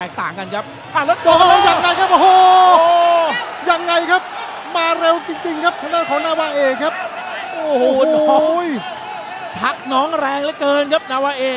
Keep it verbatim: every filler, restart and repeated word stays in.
แตกต่างกันครับอ่ะแล้วโดนอย่างไรครับโอ้โหยังไงครับมาเร็วจริงๆครับทางด้านของนาวาเอกครับโอ้โหทักน้องแรงเหลือเกินครับนาวาเอก